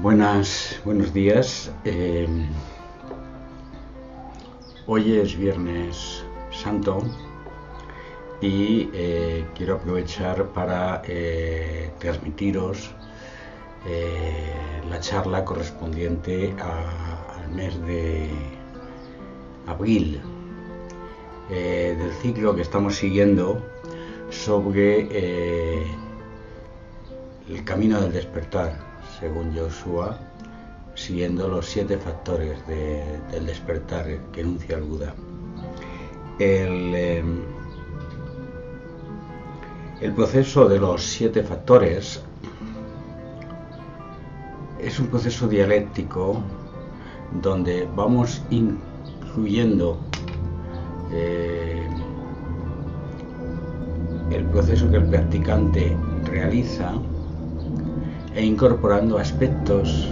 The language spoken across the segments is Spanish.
Buenos días. Hoy es Viernes Santo y quiero aprovechar para transmitiros la charla correspondiente al mes de abril del ciclo que estamos siguiendo sobre el camino del despertar, según Joshua, siguiendo los 7 factores del despertar que enuncia el Buda. El proceso de los 7 factores es un proceso dialéctico donde vamos incluyendo el proceso que el practicante realiza e incorporando aspectos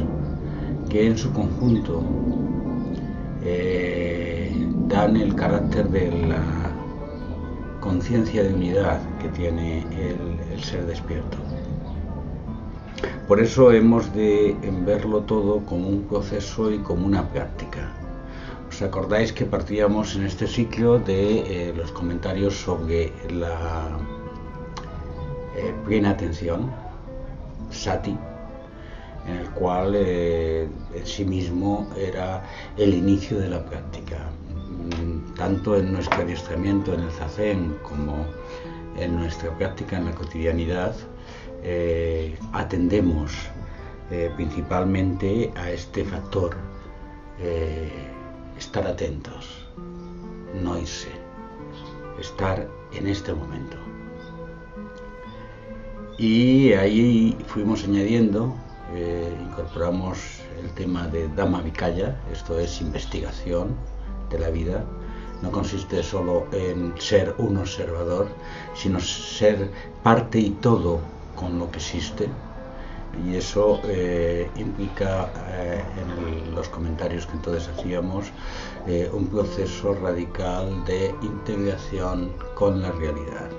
que en su conjunto dan el carácter de la conciencia de unidad que tiene el ser despierto. Por eso hemos de verlo todo como un proceso y como una práctica. ¿Os acordáis que partíamos en este ciclo de los comentarios sobre la plena atención? Sati, en el cual en sí mismo era el inicio de la práctica, tanto en nuestro adiestramiento en el ZAZEN como en nuestra práctica en la cotidianidad. Atendemos principalmente a este factor, estar atentos, no irse, estar en este momento. Y ahí fuimos añadiendo, incorporamos el tema de Dhamma Vikaya, esto es investigación de la vida. No consiste solo en ser un observador, sino ser parte y todo con lo que existe. Y eso implica, en los comentarios que entonces hacíamos, un proceso radical de integración con la realidad.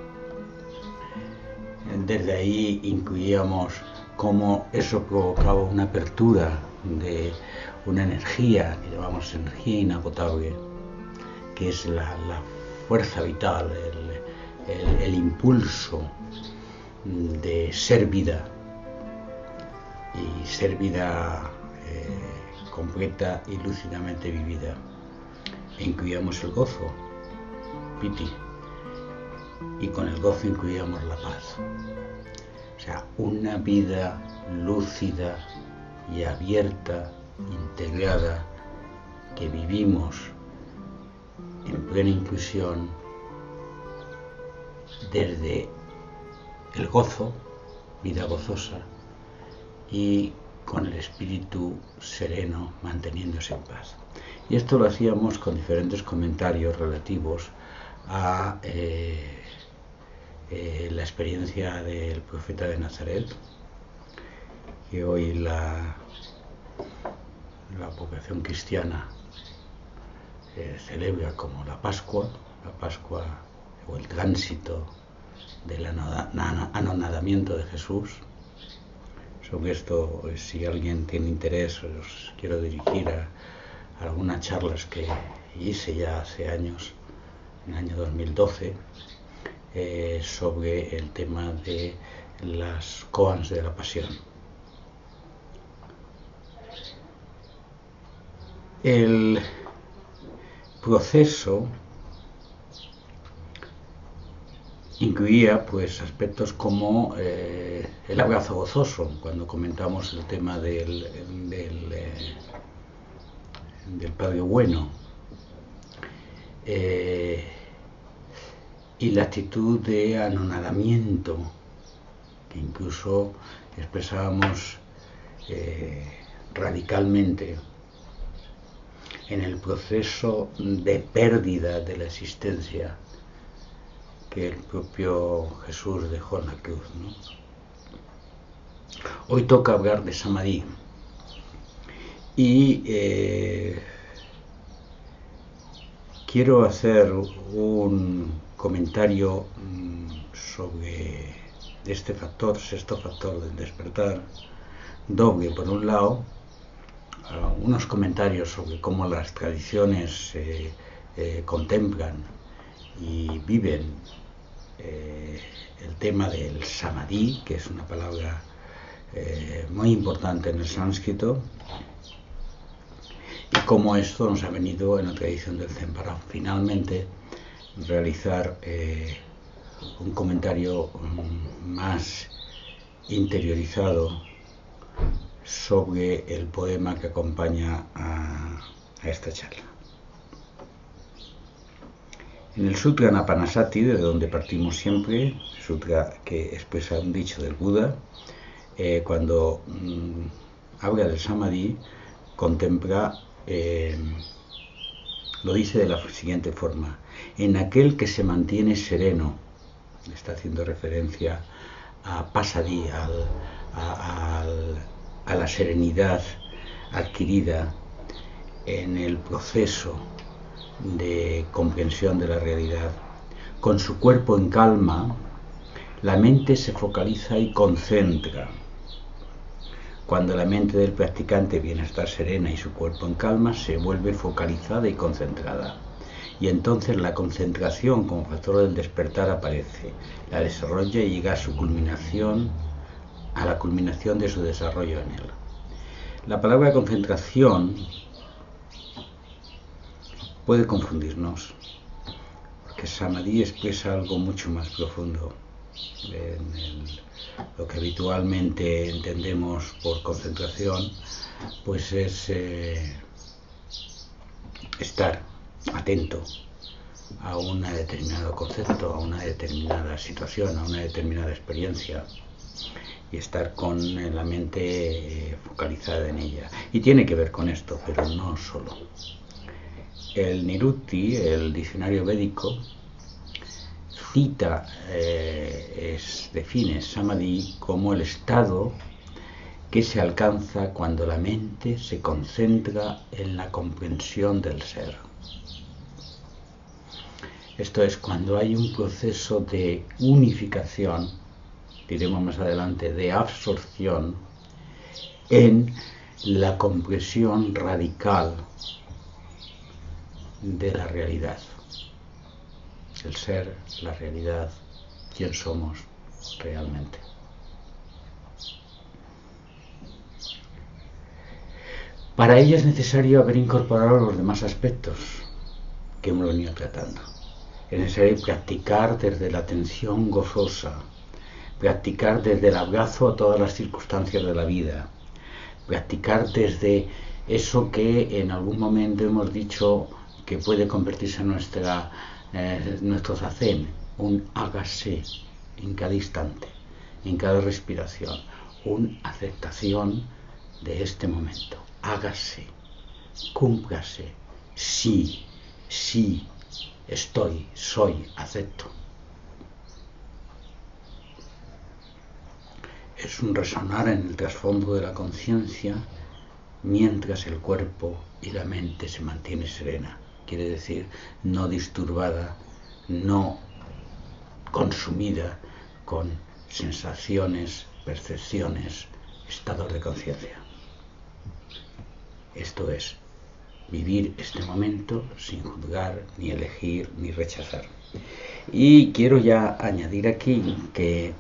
Desde ahí incluíamos cómo eso provocaba una apertura de una energía, que llamamos energía inagotable, que es la fuerza vital, el impulso de ser vida, y ser vida completa y lúcidamente vivida. E incluíamos el gozo, piti, y con el gozo incluíamos la paz. O sea, una vida lúcida y abierta, integrada, que vivimos en plena inclusión desde el gozo, vida gozosa, y con el espíritu sereno, manteniéndose en paz. Y esto lo hacíamos con diferentes comentarios relativos a la experiencia del profeta de Nazaret, que hoy la población cristiana celebra como la Pascua o el tránsito del anonadamiento de Jesús. Sobre esto, si alguien tiene interés, os quiero dirigir a algunas charlas que hice ya hace años, en el año 2012, sobre el tema de las koans de la pasión. El proceso incluía, pues, aspectos como el abrazo gozoso, cuando comentamos el tema del Padre Bueno, y la actitud de anonadamiento, que incluso expresábamos radicalmente en el proceso de pérdida de la existencia que el propio Jesús dejó en la cruz, ¿no? Hoy toca hablar de Samadhi y quiero hacer un comentario sobre este factor, sexto factor del despertar, doble. Por un lado, unos comentarios sobre cómo las tradiciones contemplan y viven el tema del samadhi, que es una palabra muy importante en el sánscrito, y cómo esto nos ha venido en la tradición del Zen para finalmente realizar un comentario más interiorizado sobre el poema que acompaña a esta charla. En el Sutra Anapanasati, de donde partimos siempre, sutra que expresa un dicho del Buda, cuando habla del Samadhi, contempla, lo dice de la siguiente forma: en aquel que se mantiene sereno. Está haciendo referencia a Pasadi, a la serenidad adquirida en el proceso de comprensión de la realidad. Con su cuerpo en calma, la mente se focaliza y concentra. Cuando la mente del practicante viene a estar serena y su cuerpo en calma, se vuelve focalizada y concentrada. Y entonces la concentración como factor del despertar aparece, la desarrolla y llega a su culminación, a la culminación de su desarrollo en él. La palabra concentración puede confundirnos, porque Samadhi expresa algo mucho más profundo. Lo que habitualmente entendemos por concentración, pues es estar atento a un determinado concepto, a una determinada situación, a una determinada experiencia, y estar con la mente focalizada en ella. Y tiene que ver con esto, pero no solo. El Niruti, el diccionario védico, cita, define Samadhi como el estado que se alcanza cuando la mente se concentra en la comprensión del ser. Esto es cuando hay un proceso de unificación, diremos más adelante, de absorción en la comprensión radical de la realidad. El ser, la realidad, quién somos realmente. Para ello es necesario haber incorporado los demás aspectos que hemos venido tratando. Es necesario practicar desde la atención gozosa, practicar desde el abrazo a todas las circunstancias de la vida, practicar desde eso que en algún momento hemos dicho que puede convertirse en nuestro zazen, un hágase en cada instante, en cada respiración, una aceptación de este momento. Hágase, cúmplase, sí, sí, estoy, soy, acepto. Es un resonar en el trasfondo de la conciencia mientras el cuerpo y la mente se mantiene serena. Quiere decir, no disturbada, no consumida con sensaciones, percepciones, estados de conciencia. Esto es, vivir este momento sin juzgar, ni elegir, ni rechazar. Y quiero ya añadir aquí que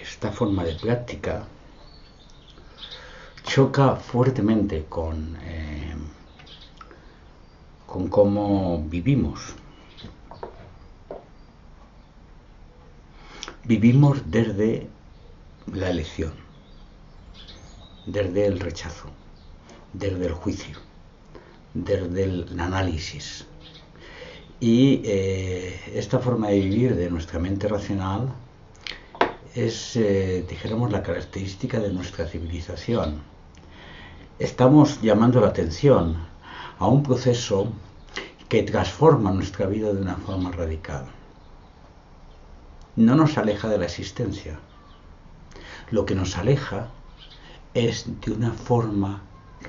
esta forma de práctica choca fuertemente con cómo vivimos. Vivimos desde la elección, desde el rechazo, desde el juicio, desde el análisis. Y esta forma de vivir de nuestra mente racional es, dijéramos, la característica de nuestra civilización. Estamos llamando la atención a un proceso que transforma nuestra vida de una forma radical. No nos aleja de la existencia. Lo que nos aleja es de una forma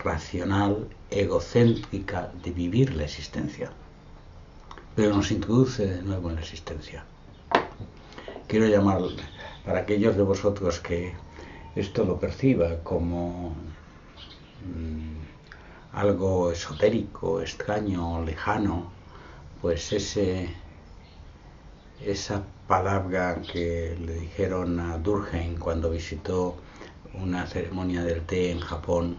racional, egocéntrica de vivir la existencia. Pero nos introduce de nuevo en la existencia. Quiero llamar, para aquellos de vosotros que esto lo perciba como algo esotérico, extraño, lejano, pues esa palabra que le dijeron a Durkheim cuando visitó una ceremonia del té en Japón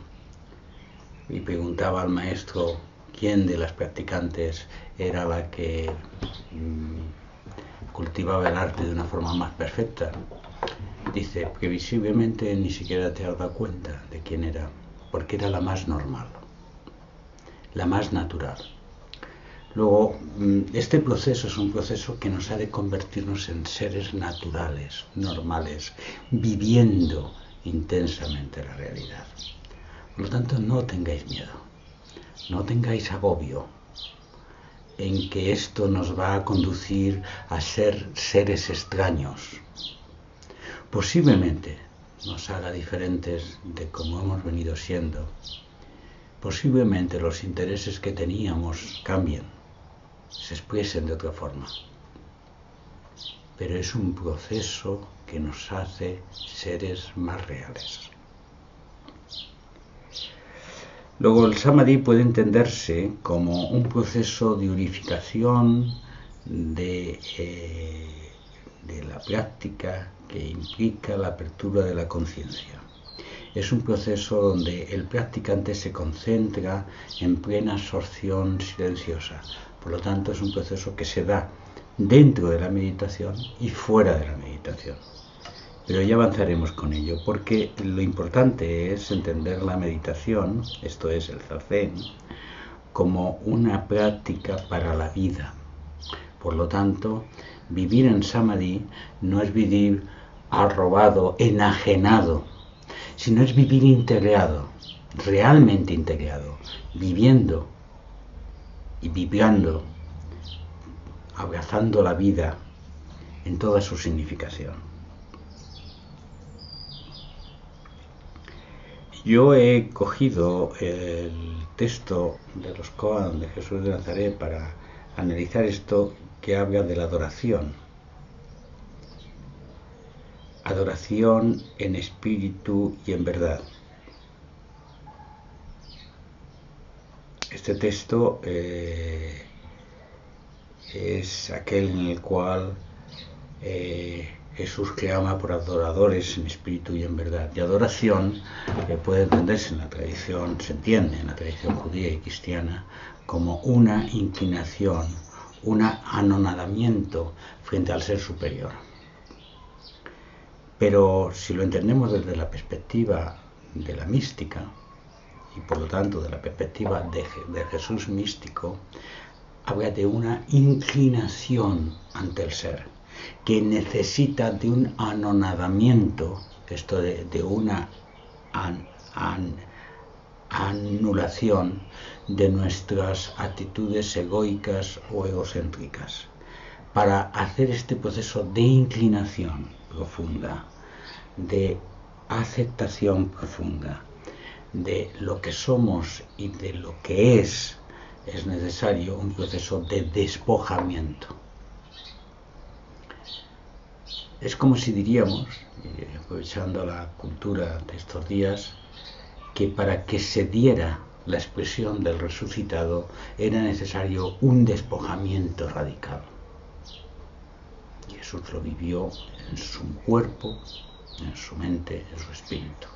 y preguntaba al maestro quién de las practicantes era la que cultivaba el arte de una forma más perfecta. Dice, previsiblemente ni siquiera te has dado cuenta de quién era, porque era la más normal, la más natural. Luego, este proceso es un proceso que nos ha de convertirnos en seres naturales, normales, viviendo intensamente la realidad. Por lo tanto, no tengáis miedo, no tengáis agobio en que esto nos va a conducir a ser seres extraños. Posiblemente nos haga diferentes de como hemos venido siendo. Posiblemente los intereses que teníamos cambien, se expresen de otra forma. Pero es un proceso que nos hace seres más reales. Luego el Samadhi puede entenderse como un proceso de unificación de la práctica que implica la apertura de la conciencia. Es un proceso donde el practicante se concentra en plena absorción silenciosa. Por lo tanto, es un proceso que se da dentro de la meditación y fuera de la meditación. Pero ya avanzaremos con ello, porque lo importante es entender la meditación, esto es el zazen, como una práctica para la vida. Por lo tanto, vivir en Samadhi no es vivir arrobado, enajenado, sino es vivir integrado, realmente integrado, viviendo y vibrando, abrazando la vida en toda su significación. Yo he cogido el texto de los koans de Jesús de Nazaret para analizar esto que habla de la adoración. Adoración en espíritu y en verdad. Este texto es aquel en el cual Jesús clama por adoradores en espíritu y en verdad. Y adoración puede entenderse en la tradición, se entiende en la tradición judía y cristiana, como una inclinación, un anonadamiento frente al ser superior. Pero si lo entendemos desde la perspectiva de la mística, y por lo tanto de la perspectiva de Jesús místico, habla de una inclinación ante el ser, que necesita de un anonadamiento, esto de una anulación de nuestras actitudes egoicas o egocéntricas, para hacer este proceso de inclinación profunda, de aceptación profunda de lo que somos y de lo que es necesario un proceso de despojamiento. Es como si diríamos, aprovechando la cultura de estos días, que para que se diera la expresión del resucitado era necesario un despojamiento radical. Jesús lo vivió en su cuerpo, en su mente, en su espíritu.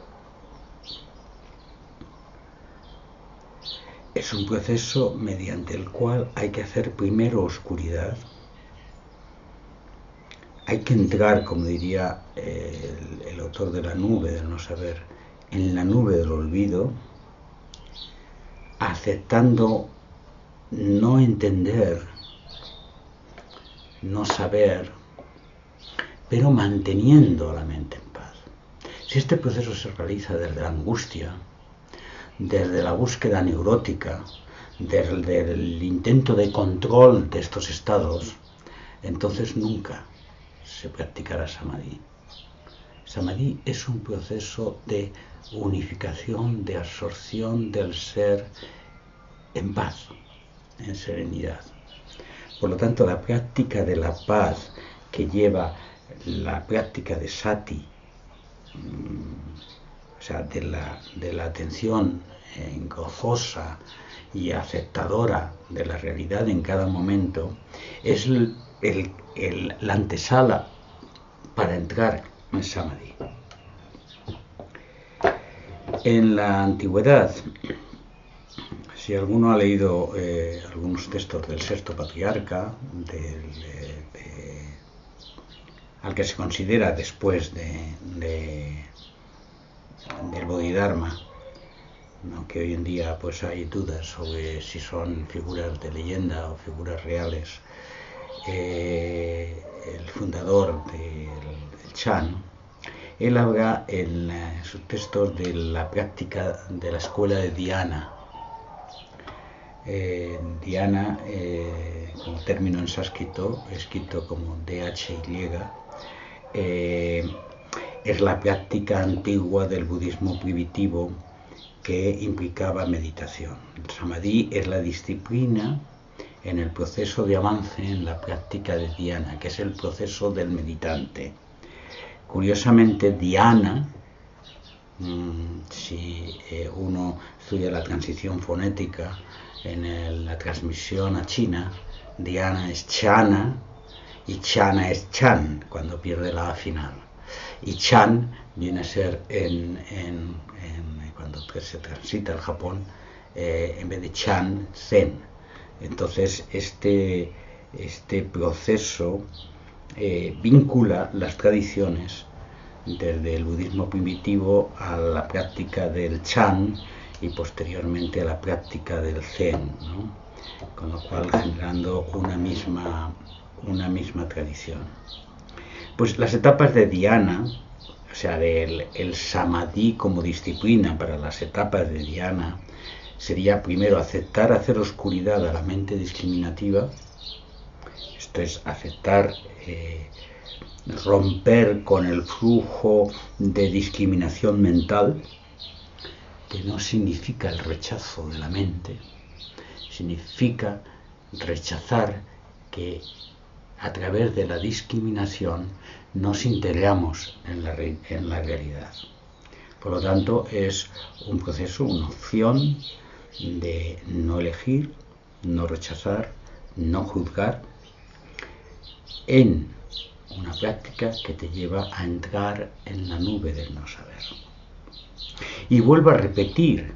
Es un proceso mediante el cual hay que hacer primero oscuridad, hay que entrar, como diría el autor de La nube del no saber, en la nube del olvido, aceptando no entender, no saber, pero manteniendo la mente en paz. Si este proceso se realiza desde la angustia, desde la búsqueda neurótica, desde el intento de control de estos estados, entonces nunca se practicará Samadhi. Samadhi es un proceso de unificación, de absorción del ser en paz, en serenidad. Por lo tanto, la práctica de la paz que lleva la práctica de Sati, o sea, de la atención gozosa y aceptadora de la realidad en cada momento, es la antesala para entrar en Samadhi. En la antigüedad, si alguno ha leído algunos textos del sexto patriarca, al que se considera después del Bodhidharma, aunque hoy en día pues hay dudas sobre si son figuras de leyenda o figuras reales, el fundador del Chan, él habla en sus textos de la práctica de la escuela de Dhyana. Dhyana, como término en sánscrito, escrito como DHY, es la práctica antigua del budismo primitivo que implicaba meditación. El Samadhi es la disciplina en el proceso de avance en la práctica de Dhyana, que es el proceso del meditante. Curiosamente, Dhyana, si uno estudia la transición fonética en la transmisión a China, Dhyana es Chana y Chana es Chan, cuando pierde la A final. Y Chan viene a ser, cuando se transita al Japón, en vez de Chan, Zen. Entonces, este proceso vincula las tradiciones desde el budismo primitivo a la práctica del Chan y posteriormente a la práctica del Zen, ¿no? Con lo cual generando una misma tradición. Pues las etapas de Dhyana, o sea, el Samadhi como disciplina para las etapas de Dhyana, sería primero aceptar hacer oscuridad a la mente discriminativa, esto es aceptar, romper con el flujo de discriminación mental, que no significa el rechazo de la mente, significa rechazar que a través de la discriminación nos integramos en la realidad. Por lo tanto, es un proceso, una opción de no elegir, no rechazar, no juzgar, en una práctica que te lleva a entrar en la nube del no saber. Y vuelvo a repetir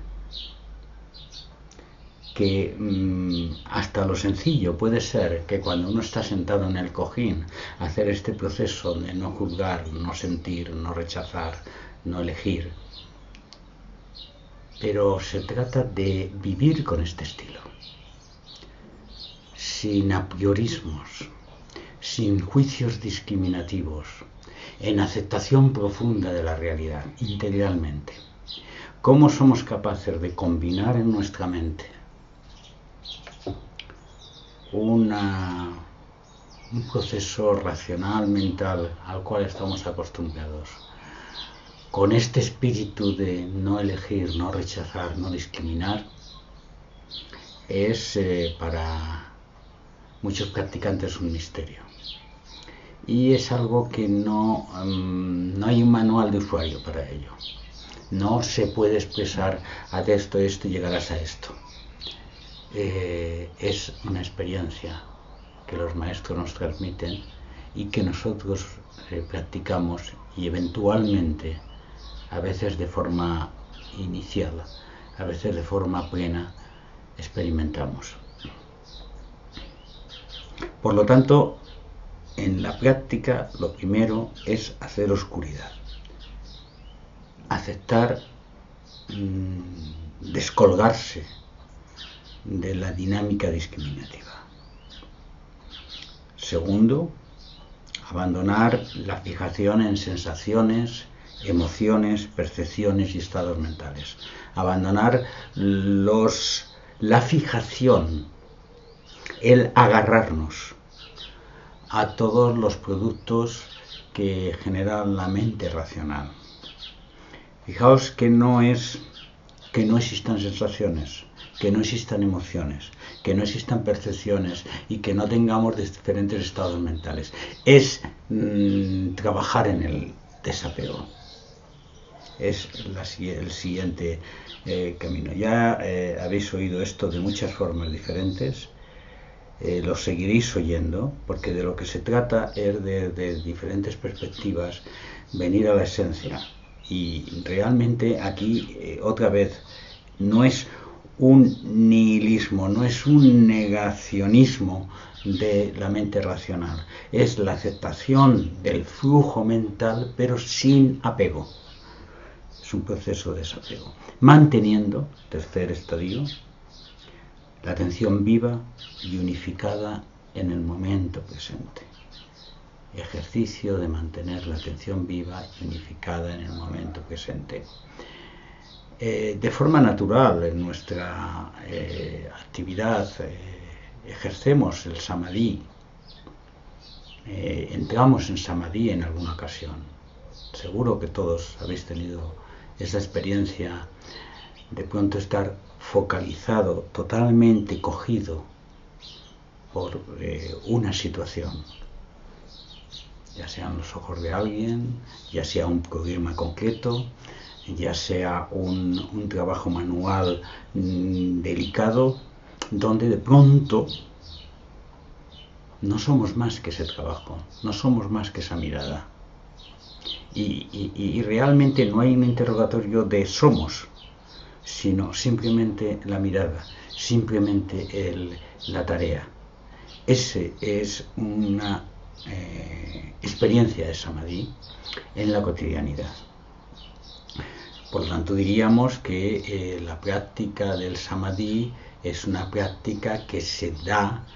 que hasta lo sencillo puede ser que cuando uno está sentado en el cojín, hacer este proceso de no juzgar, no sentir, no rechazar, no elegir, pero se trata de vivir con este estilo, sin apriorismos, sin juicios discriminativos, en aceptación profunda de la realidad, integralmente. ¿Cómo somos capaces de combinar en nuestra mente un proceso racional mental al cual estamos acostumbrados, con este espíritu de no elegir, no rechazar, no discriminar? Es para muchos practicantes un misterio. Y es algo que no hay un manual de usuario para ello. No se puede expresar, haz esto y llegarás a esto. Es una experiencia que los maestros nos transmiten y que nosotros practicamos, y eventualmente, a veces de forma inicial, a veces de forma plena, experimentamos. Por lo tanto, en la práctica lo primero es hacer oscuridad, aceptar, descolgarse de la dinámica discriminativa. Segundo, abandonar la fijación en sensaciones, emociones, percepciones y estados mentales. Abandonar la fijación, el agarrarnos a todos los productos que generan la mente racional. Fijaos que no existan sensaciones, que no existan emociones, que no existan percepciones y que no tengamos diferentes estados mentales. Es trabajar en el desapego. es el siguiente camino. Ya habéis oído esto de muchas formas diferentes, lo seguiréis oyendo, porque de lo que se trata es de diferentes perspectivas venir a la esencia. Y realmente aquí, otra vez, no es un nihilismo, no es un negacionismo de la mente racional, es la aceptación del flujo mental, pero sin apego. Es un proceso de desapego, manteniendo, tercer estadio, la atención viva y unificada en el momento presente. Ejercicio de mantener la atención viva y unificada en el momento presente. De forma natural, en nuestra actividad ejercemos el samadhi, entramos en samadhi en alguna ocasión. Seguro que todos habéis tenido esa experiencia de pronto estar focalizado, totalmente cogido por una situación, ya sean los ojos de alguien, ya sea un problema concreto, ya sea un trabajo manual delicado, donde de pronto no somos más que ese trabajo, no somos más que esa mirada. Y realmente no hay un interrogatorio de somos, sino simplemente la mirada, simplemente la tarea. Ese es una experiencia de samadhi en la cotidianidad. Por lo tanto, diríamos que la práctica del samadhi es una práctica que se da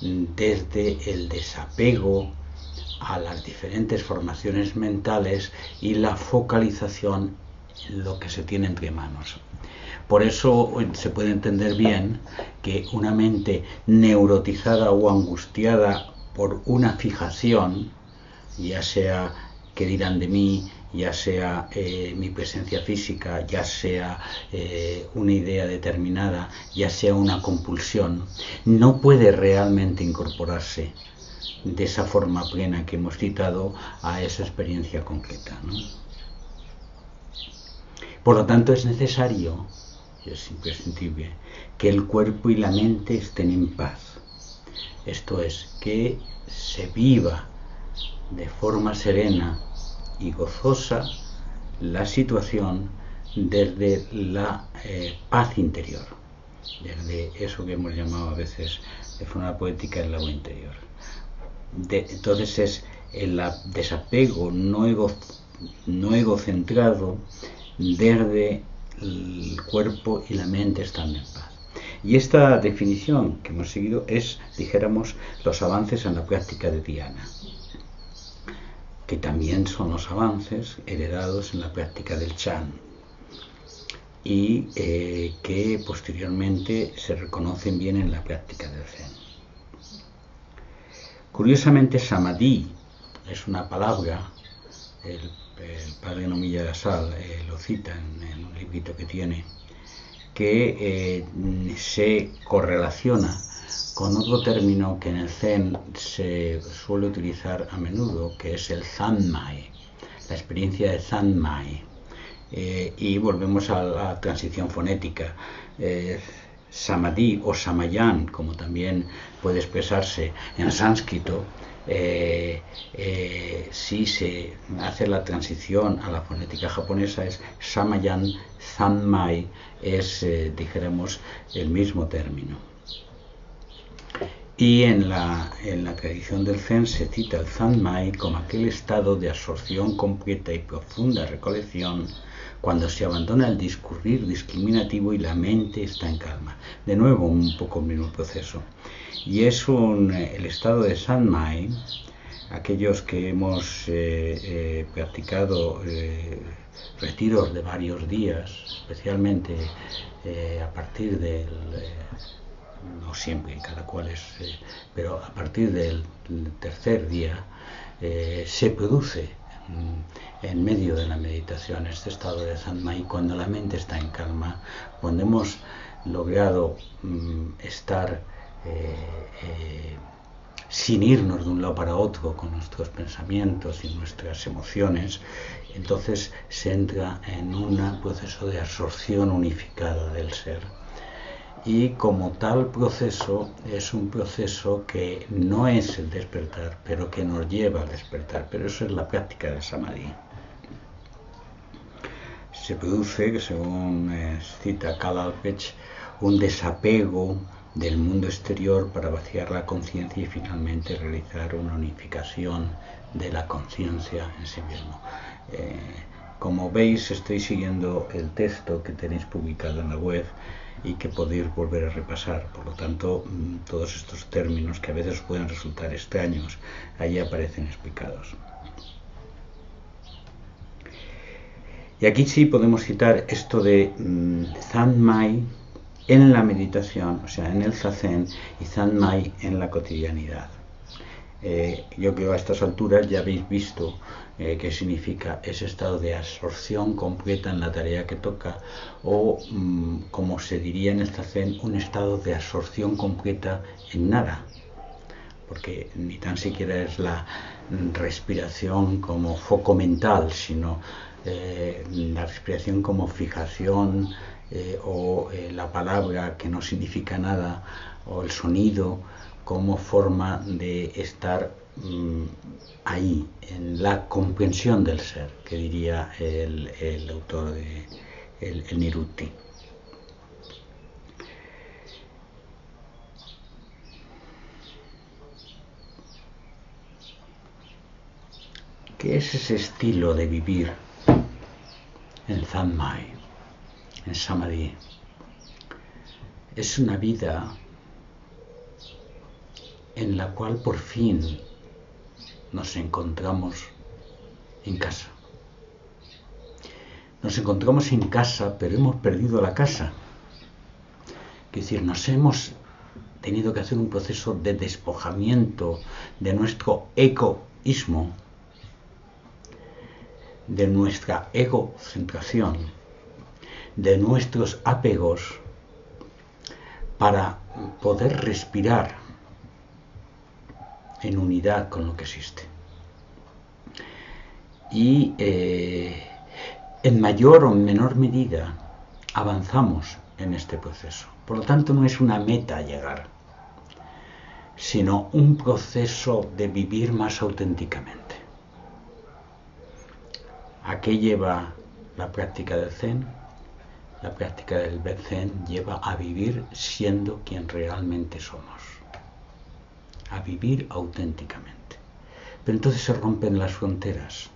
desde el desapego a las diferentes formaciones mentales y la focalización en lo que se tiene entre manos. Por eso se puede entender bien que una mente neurotizada o angustiada por una fijación, ya sea qué dirán de mí, ya sea mi presencia física, ya sea una idea determinada, ya sea una compulsión, no puede realmente incorporarse de esa forma plena que hemos citado a esa experiencia concreta, ¿no? Por lo tanto, es necesario, es imprescindible, que el cuerpo y la mente estén en paz. Esto es, que se viva de forma serena y gozosa la situación desde la paz interior, desde eso que hemos llamado a veces de forma poética el lago interior. Entonces es el desapego no egocentrado desde el cuerpo y la mente estando en paz. Y esta definición que hemos seguido es, dijéramos, los avances en la práctica de Dhyana, que también son los avances heredados en la práctica del Chan y que posteriormente se reconocen bien en la práctica del Zen. Curiosamente, Samadhi es una palabra, el padre Nomilla de Asal lo cita en un librito que tiene, que se correlaciona con otro término que en el Zen se suele utilizar a menudo, que es el zanmai, la experiencia de zanmai. Y volvemos a la transición fonética. Samadhi o samayán, como también puede expresarse en sánscrito, si se hace la transición a la fonética japonesa, es samayán, zanmai, es, dijéramos, el mismo término. Y en la tradición del Zen se cita el zanmai como aquel estado de absorción completa y profunda recolección cuando se abandona el discurrir discriminativo y la mente está en calma. De nuevo, un poco el mismo proceso. Y es el estado de zanmai, aquellos que hemos practicado retiros de varios días, especialmente a partir del... no siempre, cada cual es, pero a partir del tercer día se produce en medio de la meditación este estado de zanmai, cuando la mente está en calma, cuando hemos logrado estar sin irnos de un lado para otro con nuestros pensamientos y nuestras emociones, entonces se entra en un proceso de absorción unificada del ser. Y como tal proceso es un proceso que no es el despertar, pero que nos lleva al despertar, pero eso es la práctica de Samadhi. Se produce, según cita Kalapech, un desapego del mundo exterior para vaciar la conciencia y finalmente realizar una unificación de la conciencia en sí mismo. Como veis, estoy siguiendo el texto que tenéis publicado en la web y que podéis volver a repasar. Por lo tanto, todos estos términos que a veces pueden resultar extraños, allí aparecen explicados. Y aquí sí podemos citar esto de zanmai en la meditación, o sea, en el zazen, y zanmai en la cotidianidad. Yo creo a estas alturas ya habéis visto qué significa ese estado de absorción completa en la tarea que toca, o como se diría en el zazen, un estado de absorción completa en nada, porque ni tan siquiera es la respiración como foco mental, sino la respiración como fijación, o la palabra que no significa nada, o el sonido como forma de estar ahí, en la comprensión del ser, que diría el autor de el Niruti. ¿Qué es ese estilo de vivir en Zanmai, en Samadhi? Es una vida en la cual por fin nos encontramos en casa. Nos encontramos en casa, pero hemos perdido la casa. Quiero decir, nos hemos tenido que hacer un proceso de despojamiento de nuestro egoísmo, de nuestra egocentración, de nuestros apegos, para poder respirar en unidad con lo que existe. Y en mayor o menor medida avanzamos en este proceso. Por lo tanto, no es una meta llegar, sino un proceso de vivir más auténticamente. ¿A qué lleva la práctica del Zen? La práctica del Zen lleva a vivir siendo quien realmente somos, a vivir auténticamente. Pero entonces se rompen las fronteras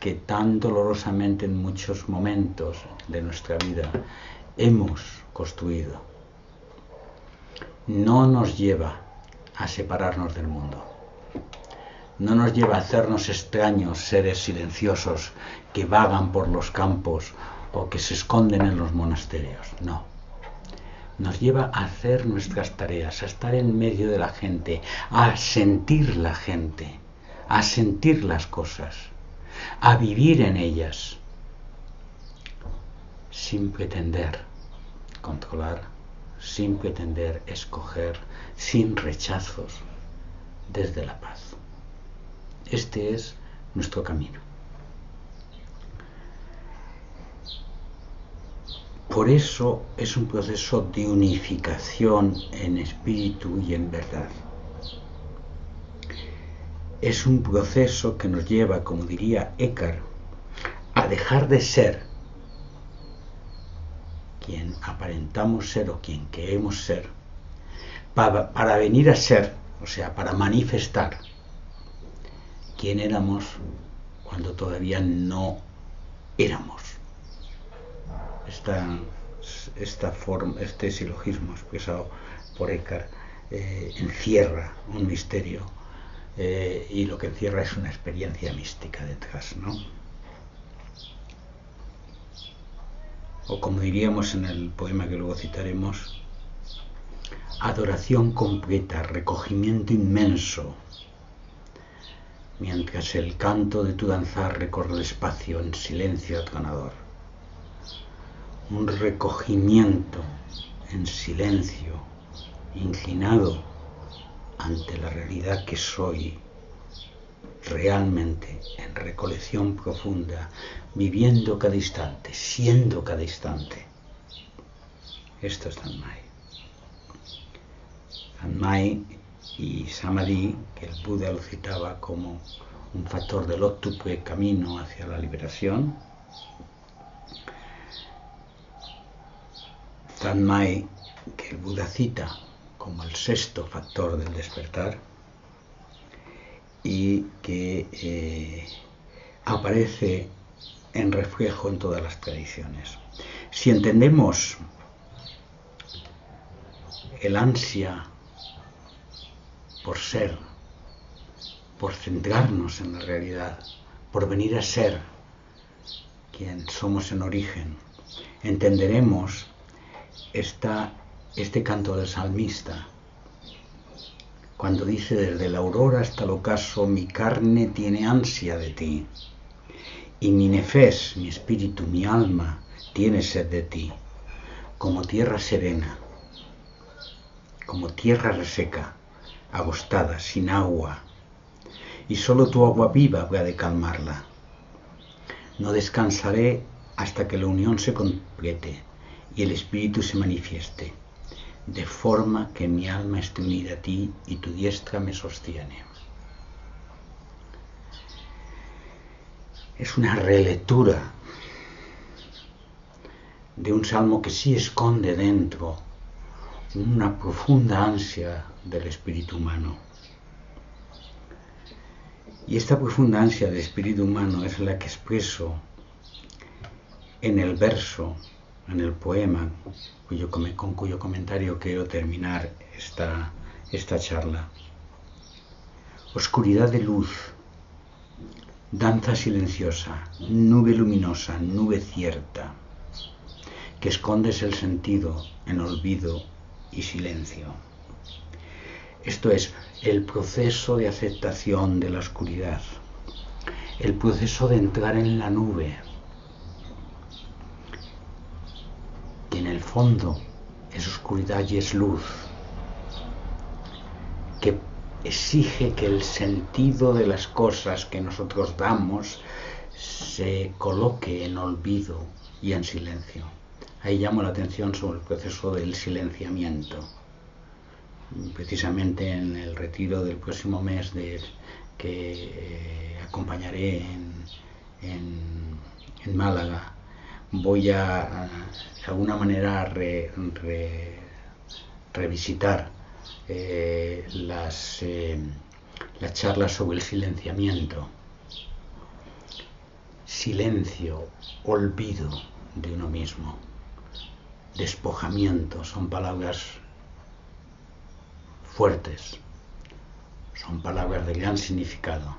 que tan dolorosamente en muchos momentos de nuestra vida hemos construido. No nos lleva a separarnos del mundo, no nos lleva a hacernos extraños seres silenciosos que vagan por los campos o que se esconden en los monasterios, no. Nos lleva a hacer nuestras tareas, a estar en medio de la gente, a sentir la gente, a sentir las cosas, a vivir en ellas, sin pretender controlar, sin pretender escoger, sin rechazos, desde la paz. Este es nuestro camino. Por eso es un proceso de unificación en espíritu y en verdad. Es un proceso que nos lleva, como diría Eckhart, a dejar de ser quien aparentamos ser o quien queremos ser, para venir a ser, o sea, para manifestar quién éramos cuando todavía no éramos. Este silogismo expresado por Eckhart encierra un misterio, y lo que encierra es una experiencia mística detrás, ¿no? O como diríamos en el poema que luego citaremos, adoración completa, recogimiento inmenso, mientras el canto de tu danzar recorre el espacio en silencio atronador. Un recogimiento en silencio, inclinado ante la realidad que soy, realmente en recolección profunda, viviendo cada instante, siendo cada instante. Esto es Zanmai. Zanmai y Samadhi, que el Buda lo citaba como un factor del óctuple camino hacia la liberación. Zanmai, que el Buda cita como el sexto factor del despertar, y que aparece en reflejo en todas las tradiciones. Si entendemos el ansia por ser, por centrarnos en la realidad, por venir a ser quien somos en origen, entenderemos este canto del salmista, cuando dice: desde la aurora hasta el ocaso, mi carne tiene ansia de ti, y mi nefés, mi espíritu, mi alma, tiene sed de ti, como tierra serena, como tierra reseca, agostada, sin agua, y solo tu agua viva va de calmarla. No descansaré hasta que la unión se complete y el espíritu se manifieste, de forma que mi alma esté unida a ti y tu diestra me sostiene. Es una relectura de un salmo que sí esconde dentro una profunda ansia del espíritu humano. Y esta profunda ansia del espíritu humano es la que expreso en el verso, en el poema, con cuyo comentario quiero terminar esta charla. Oscuridad de luz, danza silenciosa, nube luminosa, nube cierta, que escondes el sentido en olvido y silencio. Esto es el proceso de aceptación de la oscuridad, el proceso de entrar en la nube, que en el fondo es oscuridad y es luz, que exige que el sentido de las cosas que nosotros damos se coloque en olvido y en silencio. Ahí llamo la atención sobre el proceso del silenciamiento. Precisamente en el retiro del próximo mes que acompañaré en Málaga, voy a, de alguna manera, revisitar las charlas sobre el silenciamiento. Silencio, olvido de uno mismo, despojamiento, son palabras fuertes, son palabras de gran significado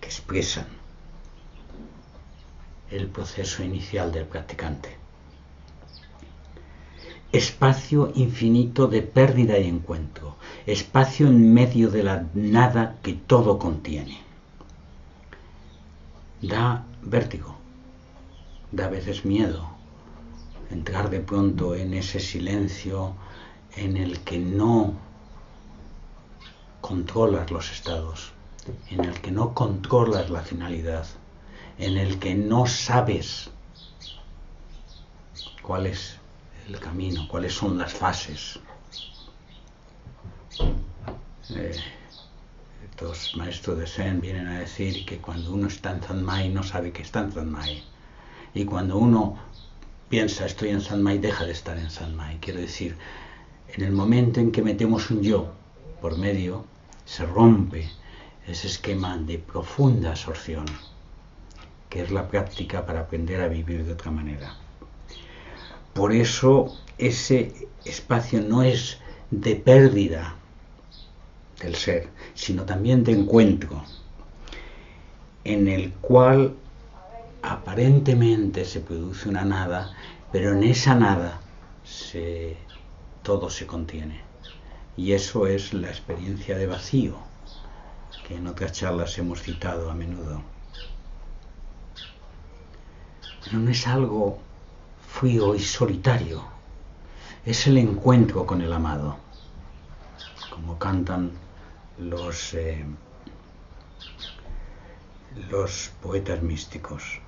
que expresan el proceso inicial del practicante. Espacio infinito de pérdida y encuentro, espacio en medio de la nada que todo contiene. Da vértigo, da a veces miedo entrar de pronto en ese silencio en el que no controlas los estados, en el que no controlas la finalidad, en el que no sabes cuál es el camino, cuáles son las fases. Los maestros de Zen vienen a decir que cuando uno está en Zanmai no sabe que está en Zanmai, y cuando uno piensa estoy en Zanmai deja de estar en Zanmai. Quiero decir, en el momento en que metemos un yo por medio, se rompe ese esquema de profunda absorción que es la práctica para aprender a vivir de otra manera. Por eso ese espacio no es de pérdida del ser, sino también de encuentro, en el cual aparentemente se produce una nada, pero en esa nada todo se contiene. Y eso es la experiencia de vacío, que en otras charlas hemos citado a menudo. Pero no es algo frío y solitario, es el encuentro con el amado, como cantan los poetas místicos.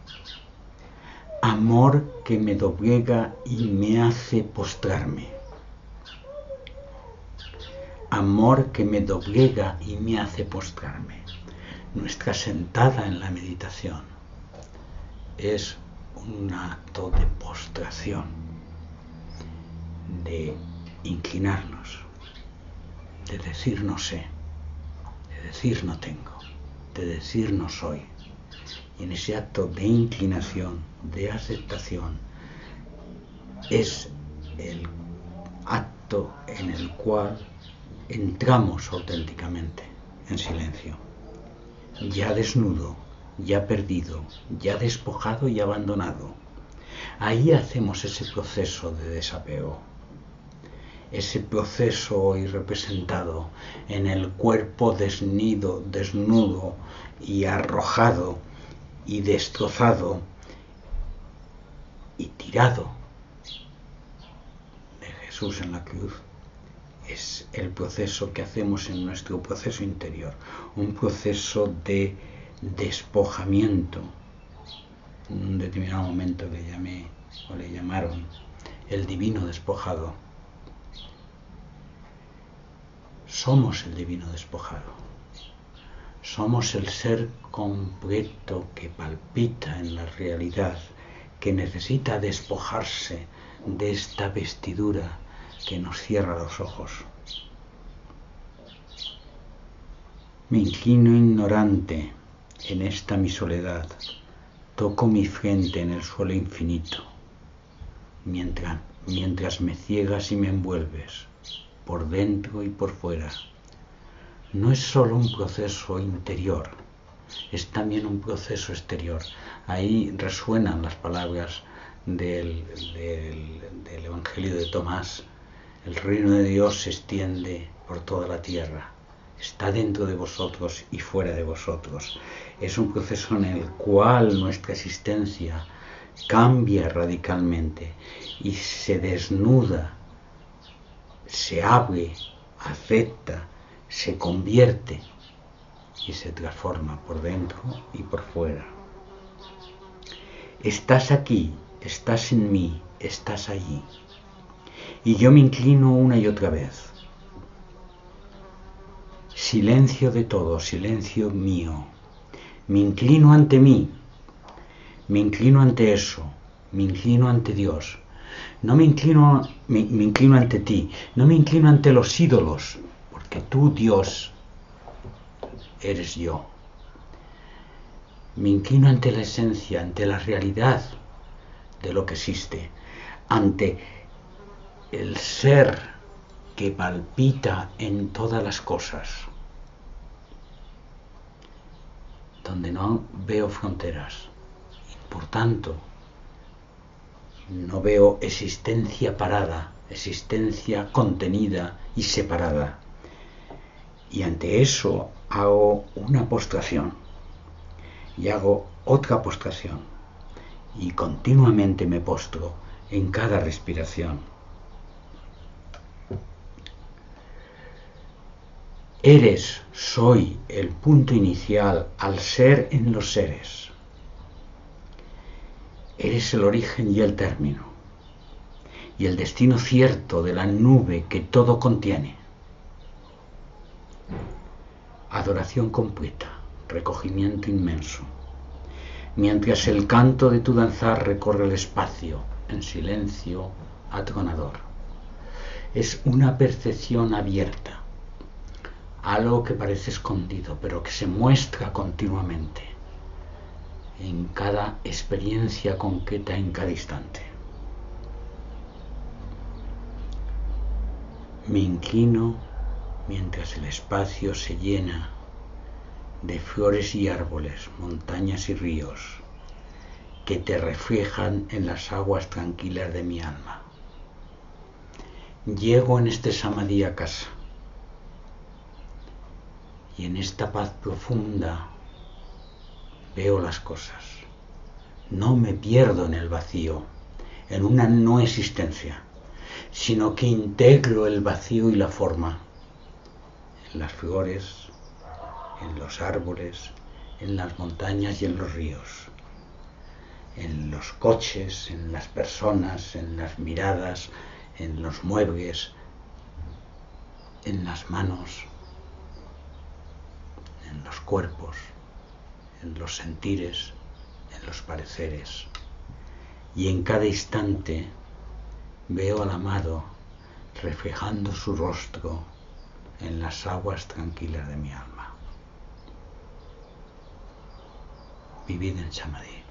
Amor que me doblega y me hace postrarme. Amor que me doblega y me hace postrarme. Nuestra sentada en la meditación es un acto de postración, de inclinarnos, de decir no sé, de decir no tengo, de decir no soy. Y en ese acto de inclinación, de aceptación, es el acto en el cual entramos auténticamente en silencio. Ya desnudo, ya perdido, ya despojado y abandonado. Ahí hacemos ese proceso de desapego. Ese proceso hoy representado en el cuerpo desnido, desnudo y arrojado y destrozado y tirado de Jesús en la cruz. Es el proceso que hacemos en nuestro proceso interior, un proceso de despojamiento, en un determinado momento que llamé o le llamaron el divino despojado. Somos el divino despojado, somos el ser completo que palpita en la realidad, que necesita despojarse de esta vestidura que nos cierra los ojos. Me inclino ignorante en esta mi soledad, toco mi frente en el suelo infinito, mientras me ciegas y me envuelves, por dentro y por fuera. No es solo un proceso interior, es también un proceso exterior. Ahí resuenan las palabras del Evangelio de Tomás. El reino de Dios se extiende por toda la tierra, está dentro de vosotros y fuera de vosotros. Es un proceso en el cual nuestra existencia cambia radicalmente y se desnuda, se abre, acepta, se convierte y se transforma por dentro y por fuera. Estás aquí, estás en mí, estás allí. Y yo me inclino una y otra vez. Silencio de todo, silencio mío. Me inclino ante mí, me inclino ante eso, me inclino ante Dios. No me inclino, me inclino ante ti, no me inclino ante los ídolos, porque tú, Dios, eres yo. Me inclino ante la esencia, ante la realidad de lo que existe, ante el ser que palpita en todas las cosas, donde no veo fronteras y por tanto no veo existencia parada, existencia contenida y separada. Y ante eso hago una postración y hago otra postración y continuamente me postro en cada respiración. Eres, soy, el punto inicial al ser en los seres. Eres el origen y el término, y el destino cierto de la nube que todo contiene. Adoración completa, recogimiento inmenso. Mientras el canto de tu danzar recorre el espacio, en silencio atronador. Es una percepción abierta, algo que parece escondido, pero que se muestra continuamente, en cada experiencia concreta, en cada instante. Me inclino mientras el espacio se llena de flores y árboles, montañas y ríos, que te reflejan en las aguas tranquilas de mi alma. Llego en este Samadhi a casa, y en esta paz profunda veo las cosas, no me pierdo en el vacío, en una no existencia, sino que integro el vacío y la forma en las flores, en los árboles, en las montañas y en los ríos, en los coches, en las personas, en las miradas, en los muebles, en las manos, en los cuerpos, en los sentires, en los pareceres. Y en cada instante veo al amado reflejando su rostro en las aguas tranquilas de mi alma. Vivid en Samadhi.